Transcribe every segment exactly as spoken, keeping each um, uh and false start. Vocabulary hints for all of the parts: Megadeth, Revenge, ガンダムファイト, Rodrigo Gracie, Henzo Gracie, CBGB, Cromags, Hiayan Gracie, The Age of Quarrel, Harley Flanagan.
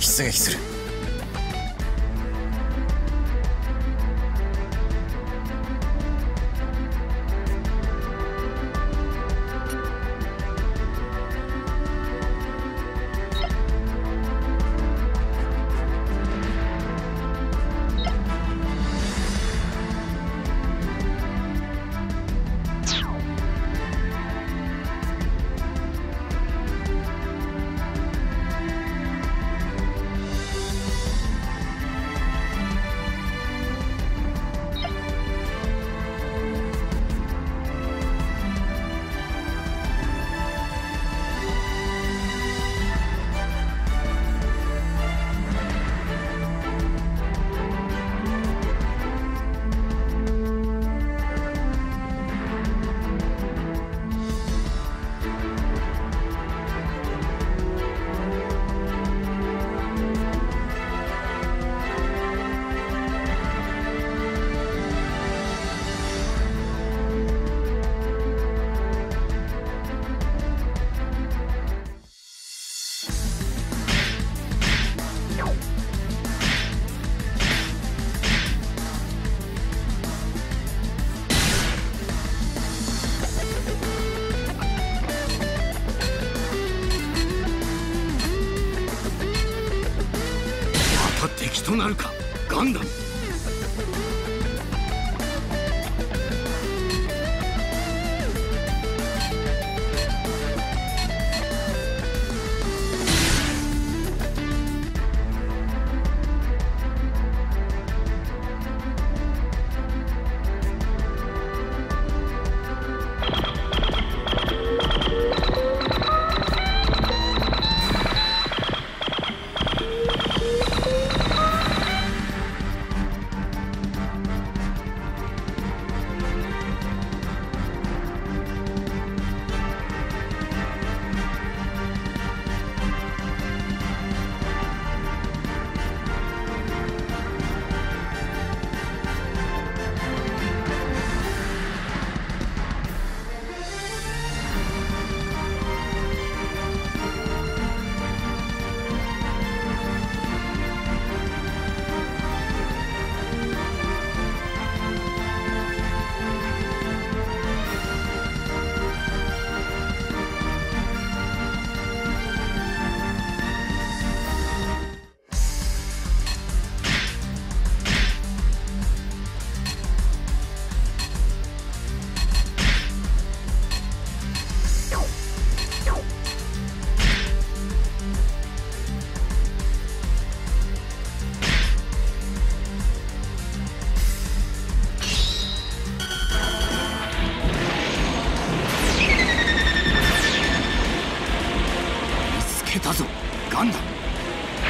出撃する。敵となるかガンダム。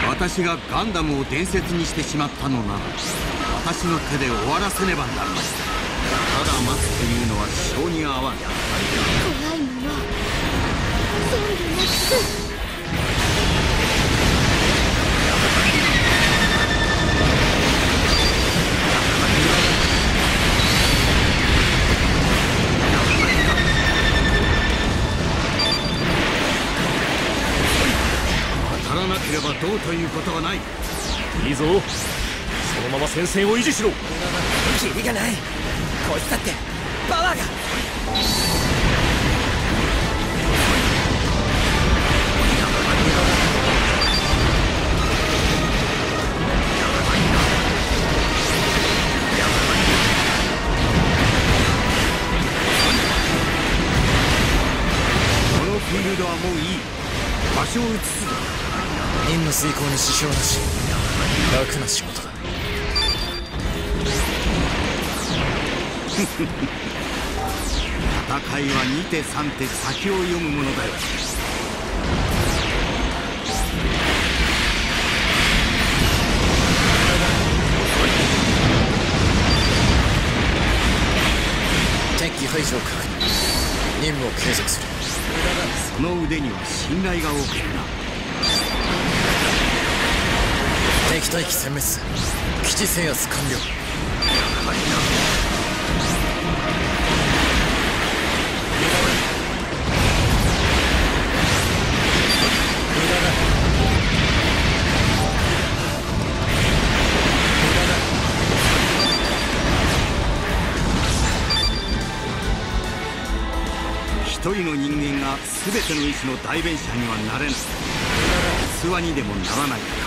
私がガンダムを伝説にしてしまったのなら、私の手で終わらせねばならない。ただ待つというのは性に合わん。怖いもの全部なくす。どうということはない。いいぞ、そのまま戦線を維持しろ。キリがない。こいつだってパワーが。このフィールドはもういい。場所を移すぞ。任務遂行に支障なし。楽な仕事だ。戦いはに手さん手先を読むものだよ。敵排除を確認。任務を継続する。その腕には信頼が多くいるな。敵対機殲滅、基地制圧完了。一人の人間が全ての意志の代弁者にはなれない、器にでもならないか。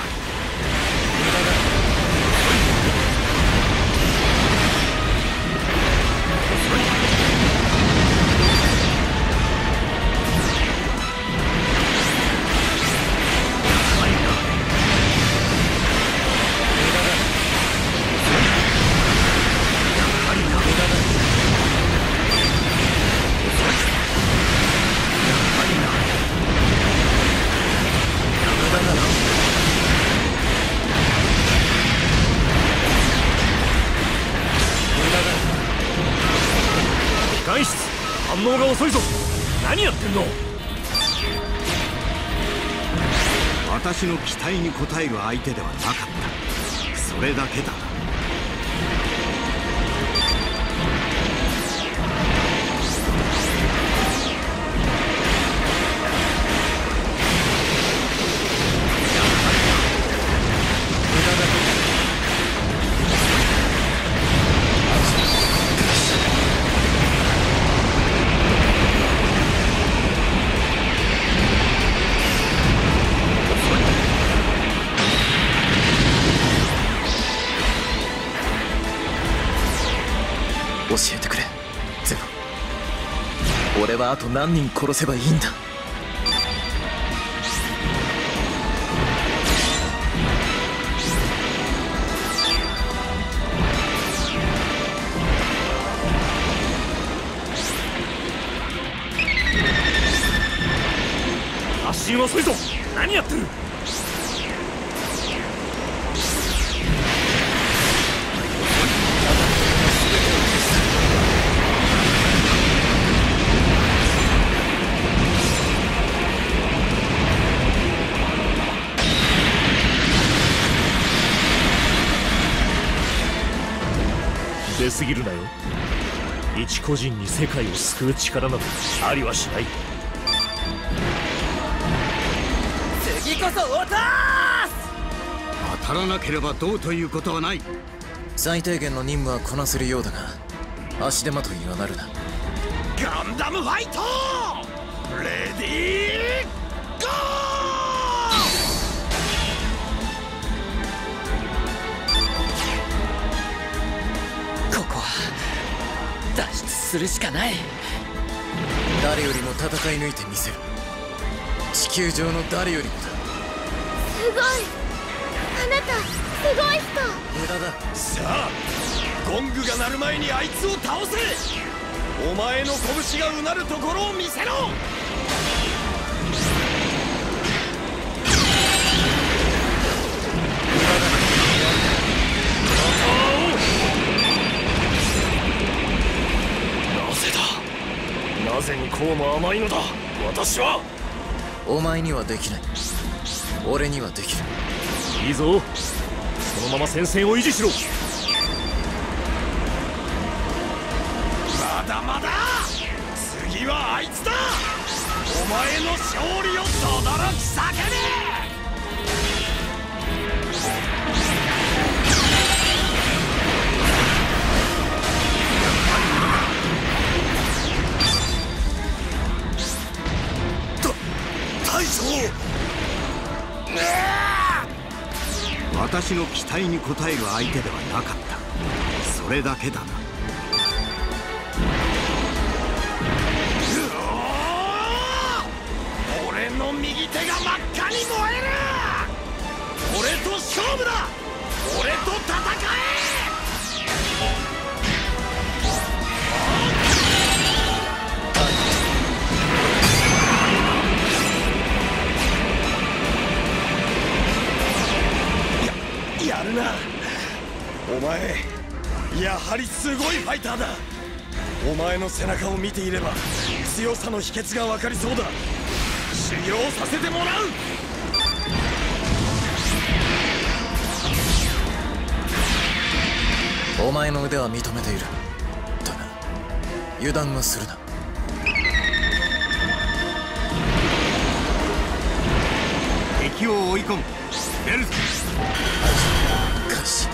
反応が遅いぞ。何やってんの。私の期待に応える相手ではなかった。それだけだ。教えてくれゼロ。俺はあと何人殺せばいいんだ。発進遅いぞ。何やってる。出過ぎるなよ。一個人に世界を救う力などありはしない。次こそ落とす。当たらなければどうということはない。最低限の任務はこなせるようだが、足手まといにはなるな。ガンダムファイトレディーゴー。脱出するしかない。誰よりも戦い抜いてみせる。地球上の誰よりもだ。すごい。あなたすごい人。無駄だ。さあゴングが鳴る前にあいつを倒せ。お前の拳がうなるところを見せろ。なぜにこうも甘いのだ。私はお前にはできない。俺にはできる。いいぞ、そのまま戦線を維持しろ。まだまだ。次はあいつだ。お前の勝利をとどろき叫べ。私の期待に応える相手ではなかった。それだけだな。俺の右手が真っ赤に燃える。俺と勝負だ。俺と戦え。やるなお前。やはりすごいファイターだ。お前の背中を見ていれば強さの秘訣が分かりそうだ。修行させてもらう。お前の腕は認めている。だが油断はするな。敵を追い込む。ベルト開始。